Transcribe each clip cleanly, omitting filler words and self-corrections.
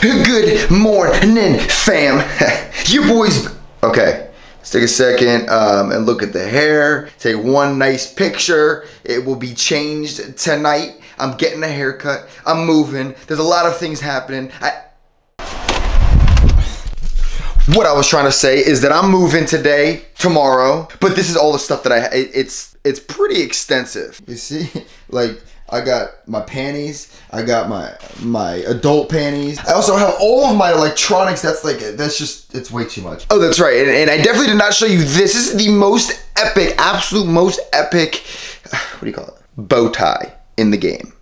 Good morning, fam. You boys, okay, let's take a second and look at the hair. Take one nice picture. It will be changed tonight. I'm getting a haircut. I'm moving. There's a lot of things happening. What I was trying to say is that I'm moving today, tomorrow, but this is all the stuff that it's pretty extensive. You see, like I got my panties, I got my adult panties. I also have all of my electronics. That's way too much. Oh, that's right, and I definitely did not show you this. This is the most epic, absolute most epic, what do you call it? Bow tie in the game.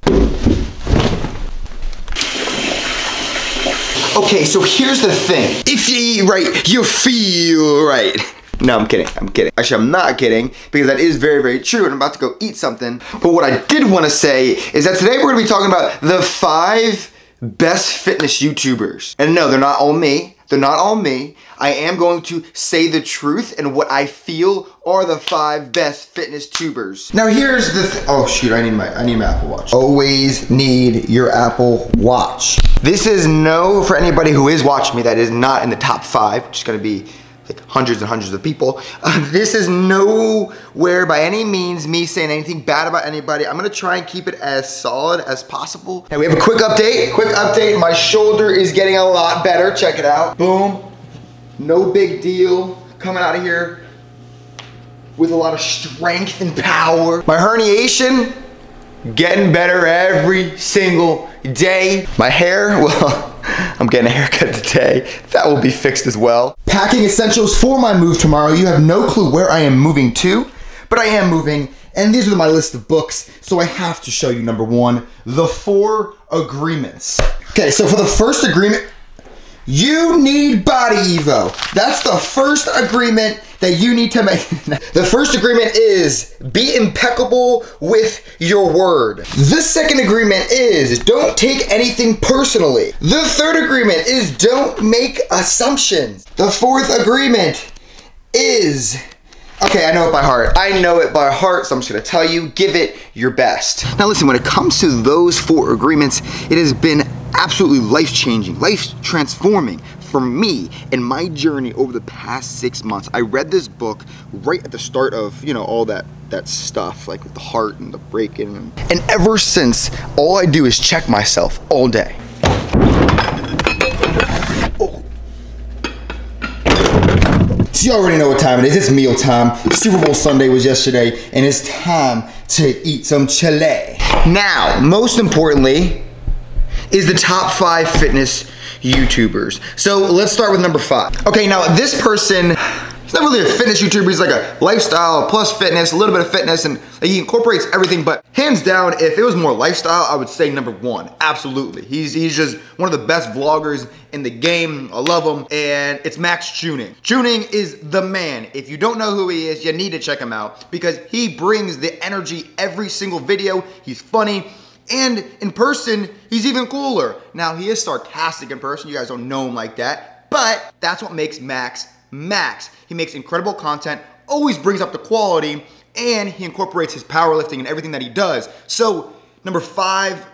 Okay, so here's the thing. If you eat right, you feel right. No, I'm kidding, I'm kidding. Actually, I'm not kidding, because that is very, very true, and I'm about to go eat something. But what I did want to say is that today we're gonna be talking about the 5 best fitness YouTubers. And no, they're not all me, they're not all me. I am going to say the truth and what I feel are the 5 best fitness tubers. Now here's the oh shoot, I need my Apple Watch. Always need your Apple Watch. This is no, for anybody who is watching me that is not in the top 5, which is gonna be like hundreds and hundreds of people. This is nowhere by any means me saying anything bad about anybody. I'm gonna try and keep it as solid as possible. Now we have a quick update, My shoulder is getting a lot better, check it out. Boom, no big deal. Coming out of here with a lot of strength and power. My herniation, getting better every single day. My hair, well, I'm getting a haircut today. That will be fixed as well. Packing essentials for my move tomorrow. You have no clue where I am moving to, but I am moving, and these are my list of books, so I have to show you number 1, The 4 Agreements. Okay, so for the first agreement, you need BodyEvo. That's the first agreement that you need to make. The first agreement is be impeccable with your word. The second agreement is don't take anything personally. The third agreement is don't make assumptions. The fourth agreement is, okay, I know it by heart. I know it by heart, so I'm just gonna tell you, give it your best. Now listen, when it comes to those 4 agreements, it has been absolutely life-changing, life-transforming for me in my journey over the past 6 months. I read this book right at the start of, you know, all that stuff, like with the heart and the breaking. And ever since, all I do is check myself all day. So you already know what time it is. It's meal time. Super Bowl Sunday was yesterday, and it's time to eat some chili. Now, most importantly, is the top 5 fitness YouTubers. So let's start with number 5. Okay, now this person, he's not really a fitness YouTuber, he's like a lifestyle plus fitness, a little bit of fitness, and he incorporates everything, but hands down, if it was more lifestyle, I would say number 1, absolutely. He's just one of the best vloggers in the game, I love him, and it's Max Tuning. Tuning is the man. If you don't know who he is, you need to check him out, because he brings the energy every single video. He's funny, and in person, he's even cooler. Now, he is sarcastic in person, you guys don't know him like that, but that's what makes Max Max. He makes incredible content, always brings up the quality, and he incorporates his powerlifting and everything that he does. So, number 5,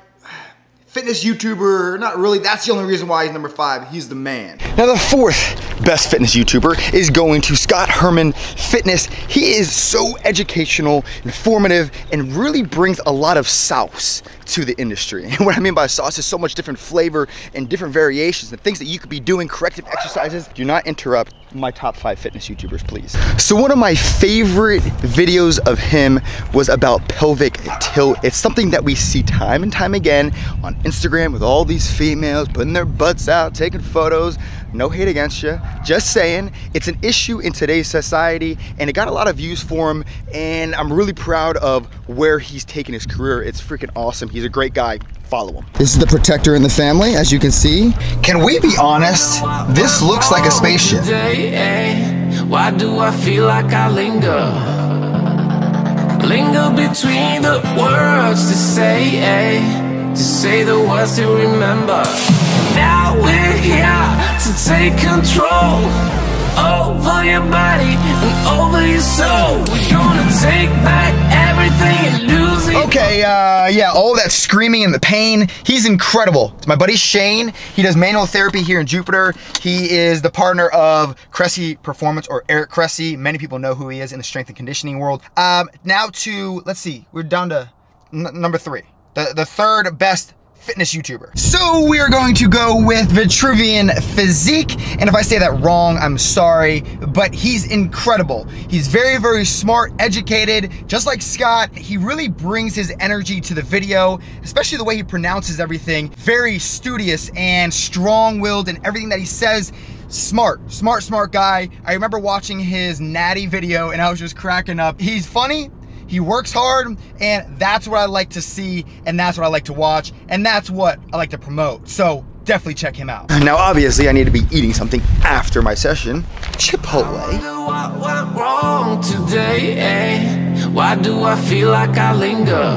fitness YouTuber, not really, that's the only reason why he's number 5, he's the man. Now the 4th best fitness YouTuber is going to Scott Herman Fitness. He is so educational, informative, and really brings a lot of sauce to the industry. And what I mean by sauce is so much different flavor and different variations and things that you could be doing, corrective exercises. Do not interrupt my top 5 fitness YouTubers, please. So one of my favorite videos of him was about pelvic tilt. It's something that we see time and time again on Instagram with all these females putting their butts out, taking photos. No hate against you, just saying. It's an issue in today's society, and it got a lot of views for him, and I'm really proud of where he's taken his career. It's freaking awesome. He's a great guy. Follow him. This is the protector in the family, as you can see. Can we be honest? This looks like a spaceship. Why do I feel like I linger? Linger between the words to say the words to remember. Now we're here to take control over your body and over your soul. We're gonna take back everything. everything and losing. Okay, yeah, all that screaming and the pain. He's incredible. It's my buddy Shane. He does manual therapy here in Jupiter. He is the partner of Cressy Performance, or Eric Cressy. Many people know who he is in the strength and conditioning world. Now to, let's see, we're down to number three. The third best fitness YouTuber. So we are going to go with Vitruvian Physique, and if I say that wrong, I'm sorry, but he's incredible. He's very, very smart, educated, just like Scott. He really brings his energy to the video, especially the way he pronounces everything. Very studious and strong-willed, and everything that he says, smart guy. I remember watching his natty video and I was just cracking up. He's funny. He works hard, and that's what I like to see, and that's what I like to watch, and that's what I like to promote. So definitely check him out. Now obviously I need to be eating something after my session. Chipotle. I wonder what went wrong today, eh? Why do I feel like I linger?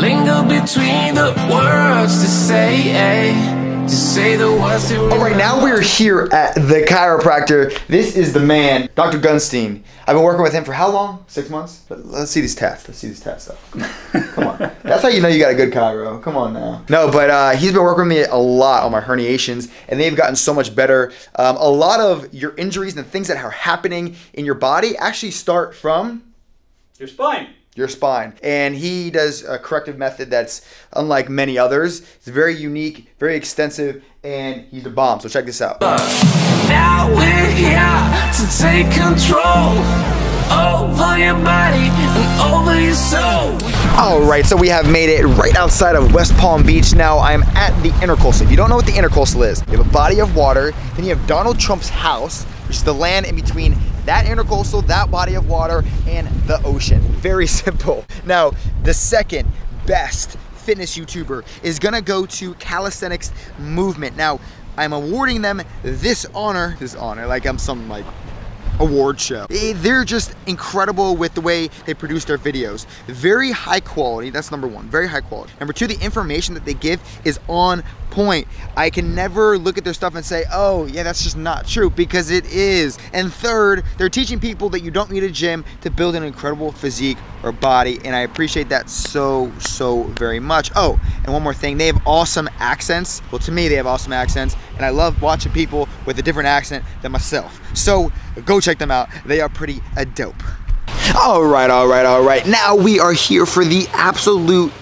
Linger between the words to say, eh? All right, now we're here at the chiropractor. This is the man, Dr. Gunstein. I've been working with him for how long? 6 months? Let's see these tats. Let's see these tats though. Come on. That's how you know you got a good chiro. Come on now. No, but he's been working with me a lot on my herniations, and they've gotten so much better. A lot of your injuries and things that are happening in your body actually start from your spine. Your spine. And he does a corrective method that's unlike many others. It's very unique, very extensive, and he's a bomb. So check this out. Now we're here to take control over your body and over your soul. All right, so we have made it right outside of West Palm Beach. Now I'm at the Intercoastal. If you don't know what the Intercoastal is, you have a body of water, then you have Donald Trump's house, which is the land in between that intercoastal, that body of water, and the ocean. Very simple. Now, the second best fitness YouTuber is gonna go to Calisthenics Movement. Now, I'm awarding them this honor, like I'm some like award show. They're just incredible with the way they produce their videos. Very high quality, that's number one, very high quality. Number two, the information that they give is on point. I can never look at their stuff and say, oh yeah, that's just not true, because it is. And third, they're teaching people that you don't need a gym to build an incredible physique or body, and I appreciate that so very much. Oh, and one more thing, they have awesome accents. Well, to me, they have awesome accents, and I love watching people with a different accent than myself. So go check them out. They are pretty dope. All right. Now we are here for the absolute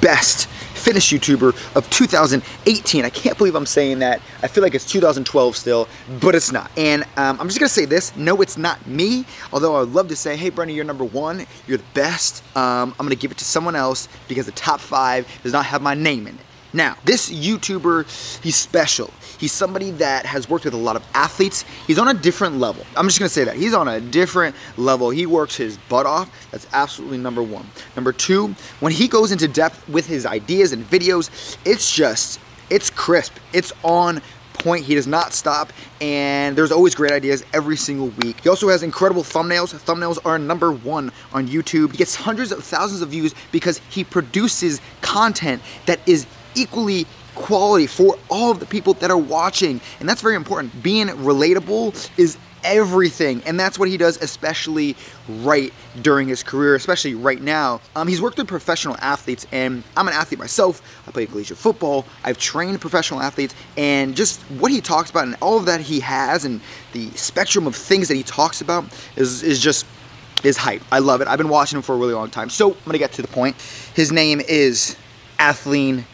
best fitness YouTuber of 2018. I can't believe I'm saying that. I feel like it's 2012 still, but it's not. And I'm just gonna say this, no, it's not me. Although I would love to say, hey, Brendan, you're number one, you're the best. I'm gonna give it to someone else because the top five does not have my name in it. Now, this YouTuber, he's special. He's somebody that has worked with a lot of athletes. He's on a different level. I'm just gonna say that. He's on a different level. He works his butt off. That's absolutely number one. Number two, when he goes into depth with his ideas and videos, it's just, it's crisp. It's on point. He does not stop, and there's always great ideas every single week. He also has incredible thumbnails. Thumbnails are number one on YouTube. He gets hundreds of thousands of views because he produces content that is equally quality for all of the people that are watching, and that's very important. Being relatable is everything, and that's what he does, especially right during his career, especially right now. He's worked with professional athletes, and I'm an athlete myself. I played collegiate football. I've trained professional athletes, and just what he talks about and all of that he has and the spectrum of things that he talks about is just his hype. I love it. I've been watching him for a really long time. So I'm gonna get to the point. His name is Athlean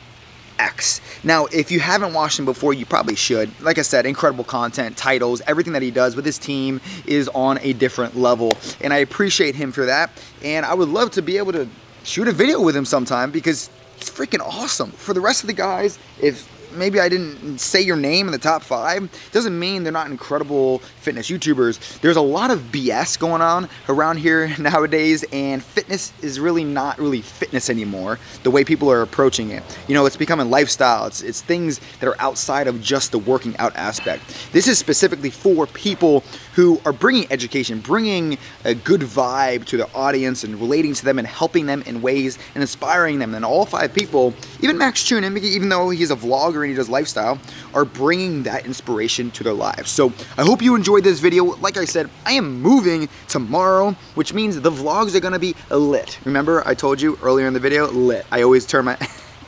X. Now, if you haven't watched him before, you probably should. Like I said, incredible content, titles, everything that he does with his team is on a different level, and I appreciate him for that, and I would love to be able to shoot a video with him sometime because he's freaking awesome. For the rest of the guys, if maybe I didn't say your name in the top five, doesn't mean they're not incredible fitness YouTubers. There's a lot of BS going on around here nowadays, and fitness is really not really fitness anymore, the way people are approaching it. You know, it's becoming lifestyle. It's things that are outside of just the working out aspect. This is specifically for people who are bringing education, bringing a good vibe to their audience and relating to them and helping them in ways and inspiring them. And all five people, even Max Tuning, even though he's a vlogger hunger and he does lifestyle, are bringing that inspiration to their lives. So I hope you enjoyed this video. Like I said, I am moving tomorrow, which means the vlogs are gonna be lit. Remember, I told you earlier in the video, lit. I always turn my...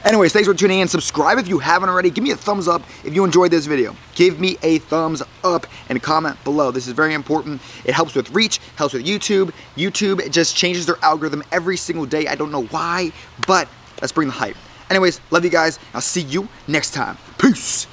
Anyways, thanks for tuning in. Subscribe if you haven't already. Give me a thumbs up if you enjoyed this video. Give me a thumbs up and comment below. This is very important. It helps with reach, helps with YouTube. YouTube just changes their algorithm every single day. I don't know why, but let's bring the hype. Anyways, love you guys. I'll see you next time. Peace.